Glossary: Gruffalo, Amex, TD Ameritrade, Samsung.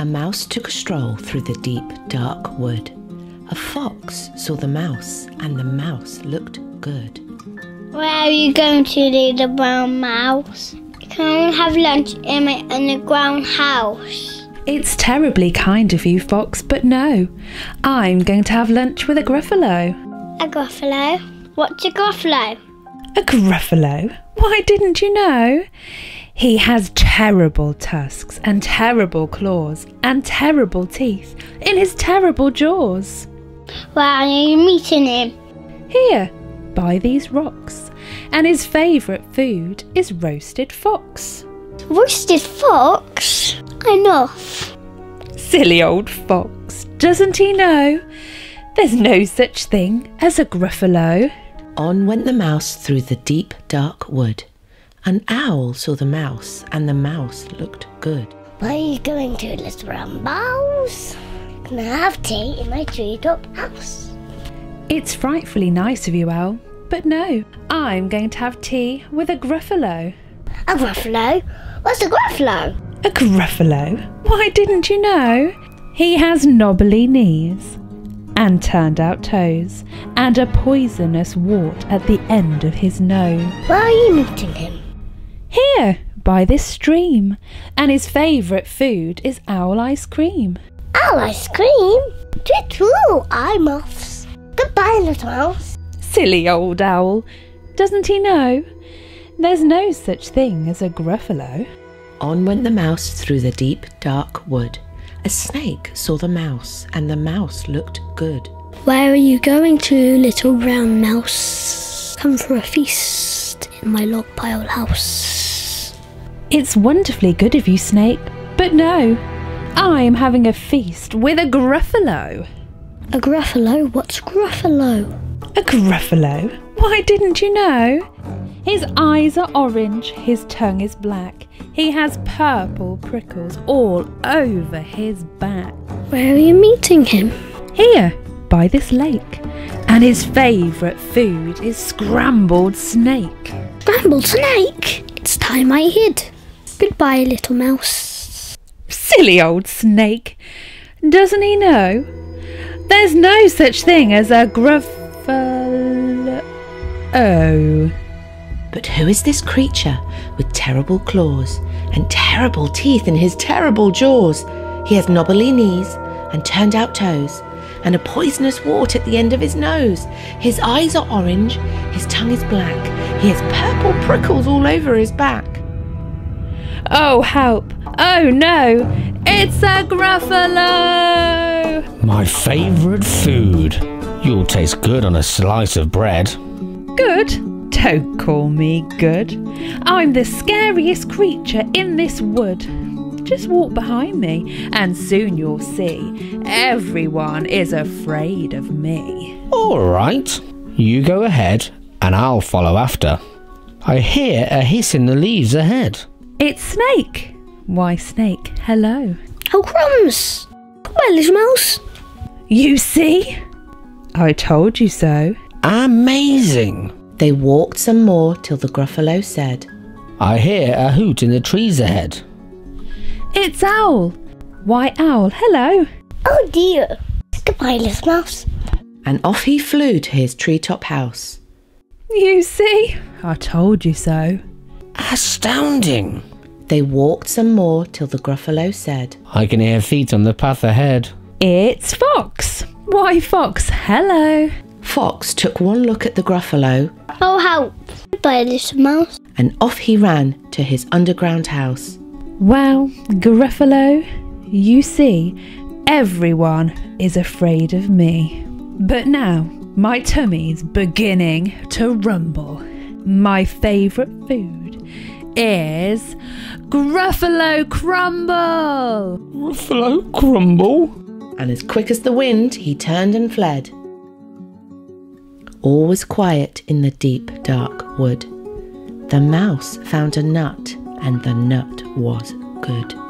A mouse took a stroll through the deep, dark wood. A fox saw the mouse, and the mouse looked good. Where are you going to, little brown mouse? Come have lunch in my underground house. It's terribly kind of you, Fox, but no. I'm going to have lunch with a Gruffalo. A Gruffalo? What's a Gruffalo? A Gruffalo? Why didn't you know? He has terrible tusks and terrible claws and terrible teeth in his terrible jaws. Where are you meeting him? Here, by these rocks. And his favourite food is roasted fox. Roasted fox? Enough. Silly old fox, doesn't he know? There's no such thing as a Gruffalo. On went the mouse through the deep, dark wood. An owl saw the mouse, and the mouse looked good. Where are you going to, little brown mouse? Can I have tea in my treetop house? It's frightfully nice of you, Owl, but no. I'm going to have tea with a Gruffalo. A Gruffalo? What's a Gruffalo? A Gruffalo? Why didn't you know? He has knobbly knees and turned-out toes and a poisonous wart at the end of his nose. Where are you meeting him? Here, by this stream, and his favourite food is owl ice cream. Owl ice cream? Toot-toot, I'm off. Goodbye, little mouse. Silly old owl, doesn't he know? There's no such thing as a Gruffalo. On went the mouse through the deep, dark wood. A snake saw the mouse, and the mouse looked good. Where are you going to, little brown mouse? Come for a feast in my log pile house. It's wonderfully good of you, Snake, but no, I'm having a feast with a Gruffalo. A Gruffalo? What's Gruffalo? A Gruffalo? Why didn't you know? His eyes are orange, his tongue is black, he has purple prickles all over his back. Where are you meeting him? Here, by this lake, and his favourite food is scrambled snake. Scrambled snake? It's time I hid. Goodbye, little mouse. Silly old snake. Doesn't he know? There's no such thing as a Gruffalo. Oh. But who is this creature with terrible claws and terrible teeth in his terrible jaws? He has knobbly knees and turned-out toes and a poisonous wart at the end of his nose. His eyes are orange, his tongue is black, he has purple prickles all over his back. Oh, help! Oh, no! It's a Gruffalo! My favourite food. You'll taste good on a slice of bread. Good? Don't call me good. I'm the scariest creature in this wood. Just walk behind me, and soon you'll see. Everyone is afraid of me. All right. You go ahead, and I'll follow after. I hear a hiss in the leaves ahead. It's Snake. Why, Snake, hello. Oh, crumbs! Goodbye, little mouse. You see? I told you so. Amazing! They walked some more till the Gruffalo said, I hear a hoot in the trees ahead. It's Owl. Why, Owl, hello. Oh, dear. Goodbye, little mouse. And off he flew to his treetop house. You see? I told you so. Astounding! They walked some more till the Gruffalo said, I can hear feet on the path ahead. It's Fox! Why, Fox, hello! Fox took one look at the Gruffalo. Oh, help! Goodbye, little mouse. And off he ran to his underground house. Well, Gruffalo, you see, everyone is afraid of me. But now, my tummy's beginning to rumble. My favourite food is Gruffalo Crumble! Gruffalo Crumble? And as quick as the wind, he turned and fled. All was quiet in the deep, dark wood. The mouse found a nut, and the nut was good.